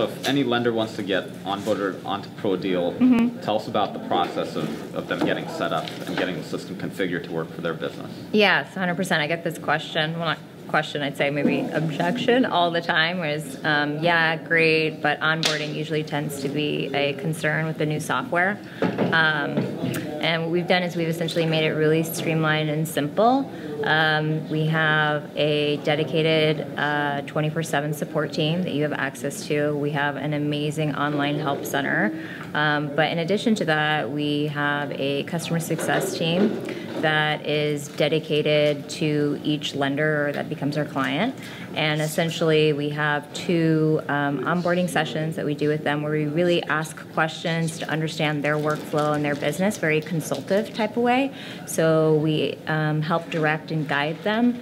So if any lender wants to get onboarded onto ProDeal, tell us about the process of them getting set up and getting the system configured to work for their business. Yes, 100%. I get this question. Well, not question, I'd say maybe objection all the time, whereas yeah, great, but onboarding usually tends to be a concern with the new software. And what we've done is we've essentially made it really streamlined and simple. We have a dedicated 24/7 support team that you have access to. We have an amazing online help center. But in addition to that, we have a customer success team that is dedicated to each lender that becomes our client. And essentially, we have two onboarding sessions that we do with them where we really ask questions to understand their workflow and their business, very consultative type of way. So we help direct and guide them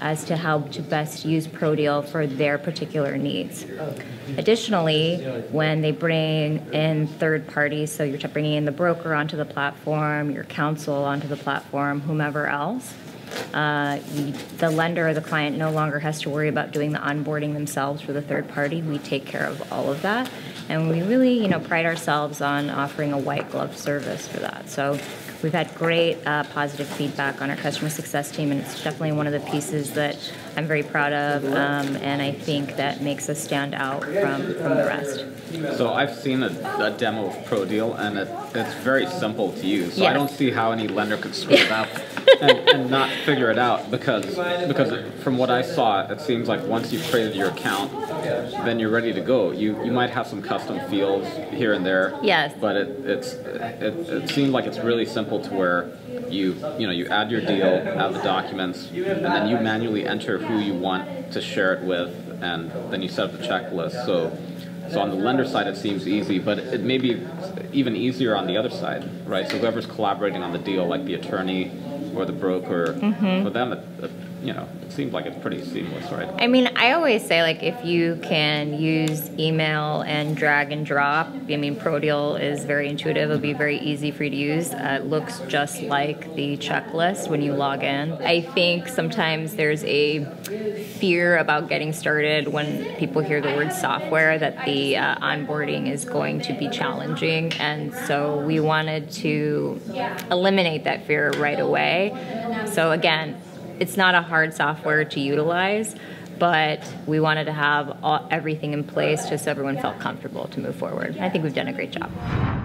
as to how to best use ProDeal for their particular needs. Additionally, when they bring in third parties, so you're bringing in the broker onto the platform, your counsel onto the platform, whomever else, the lender or the client no longer has to worry about doing the onboarding themselves for the third party. We take care of all of that, and we really, you know, pride ourselves on offering a white glove service for that. So we've had great positive feedback on our customer success team, and it's definitely one of the pieces that I'm very proud of, and I think that makes us stand out from the rest. So I've seen a demo of ProDeal, and it's very simple to use. So yes. I don't see how any lender could screw it up and not figure it out, because from what I saw, it seems like once you've created your account, then you're ready to go. You might have some custom fields here and there. Yes. But it seems like it's really simple to where you add your deal, add the documents, and then you manually enter who you want to share it with, and then you set up the checklist. So on the lender side, it seems easy, but it may be even easier on the other side, right? So whoever's collaborating on the deal, like the attorney or the broker, for them, it seems like it's pretty seamless, right? I mean, I always say, like, if you can use email and drag and drop, I mean, ProDeal is very intuitive. It'll be very easy for you to use. It looks just like the checklist when you log in. I think sometimes there's a fear about getting started when people hear the word software, that the onboarding is going to be challenging. And so we wanted to eliminate that fear right away. So again, it's not a hard software to utilize, but we wanted to have everything in place just so everyone felt comfortable to move forward. I think we've done a great job.